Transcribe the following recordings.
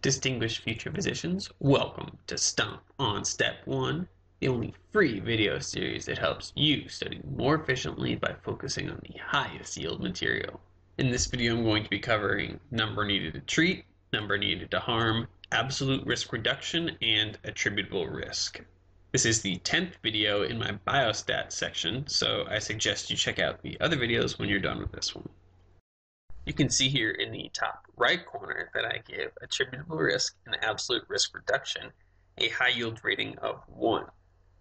Distinguished future musicians, welcome to Stomp on Step 1, the only free video series that helps you study more efficiently by focusing on the highest yield material. In this video, I'm going to be covering number needed to treat, number needed to harm, absolute risk reduction, and attributable risk. This is the 10th video in my biostat section, so I suggest you check out the other videos when you're done with this one. You can see here in the top right corner that I give attributable risk and absolute risk reduction a high yield rating of 1.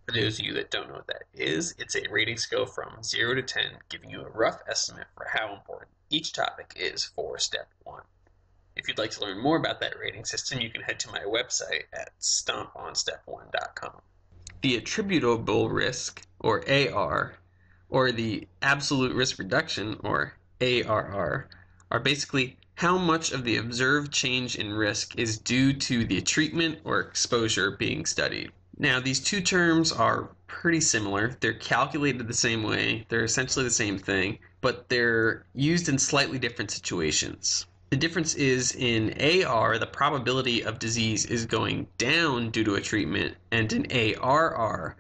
For those of you that don't know what that is, it's a rating scale from 0 to 10, giving you a rough estimate for how important each topic is for step 1. If you'd like to learn more about that rating system, you can head to my website at stomponstep1.com. The attributable risk, or AR, or the absolute risk reduction, or ARR, are basically how much of the observed change in risk is due to the treatment or exposure being studied. Now, these two terms are pretty similar. They're calculated the same way. They're essentially the same thing, but they're used in slightly different situations. The difference is in AR, the probability of disease is going down due to a treatment, and in ARR,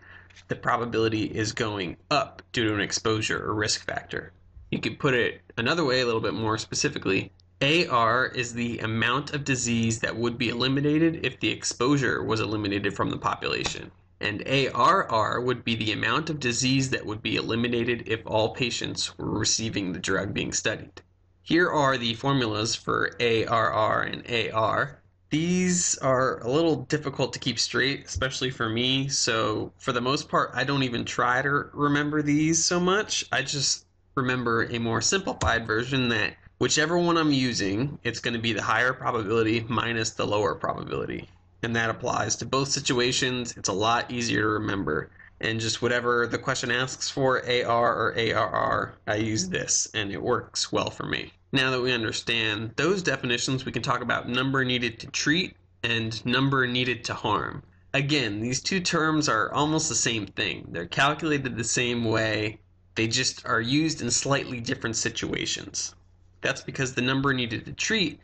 the probability is going up due to an exposure or risk factor. You could put it another way, a little bit more specifically. AR is the amount of disease that would be eliminated if the exposure was eliminated from the population. And ARR would be the amount of disease that would be eliminated if all patients were receiving the drug being studied. Here are the formulas for ARR and AR. These are a little difficult to keep straight, especially for me. So for the most part, I don't even try to remember these so much. I just remember a more simplified version that whichever one I'm using, it's going to be the higher probability minus the lower probability. And that applies to both situations. It's a lot easier to remember. And just whatever the question asks for, AR or ARR, I use this and it works well for me. Now that we understand those definitions, we can talk about number needed to treat and number needed to harm. Again, these two terms are almost the same thing. They're calculated the same way. They just are used in slightly different situations. That's because the number needed to treat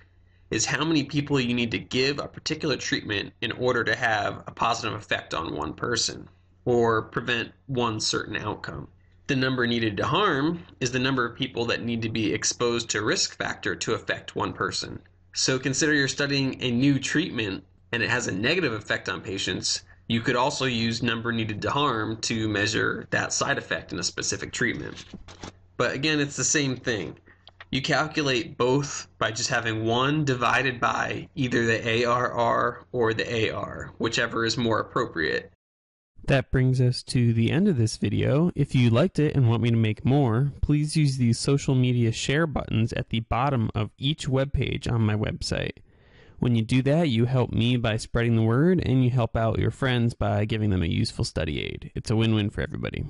is how many people you need to give a particular treatment in order to have a positive effect on one person or prevent one certain outcome. The number needed to harm is the number of people that need to be exposed to a risk factor to affect one person. So consider you're studying a new treatment and it has a negative effect on patients. You could also use number needed to harm to measure that side effect in a specific treatment. But again, it's the same thing. You calculate both by just having one divided by either the ARR or the AR, whichever is more appropriate. That brings us to the end of this video. If you liked it and want me to make more, please use the social media share buttons at the bottom of each webpage on my website. When you do that, you help me by spreading the word, and you help out your friends by giving them a useful study aid. It's a win-win for everybody.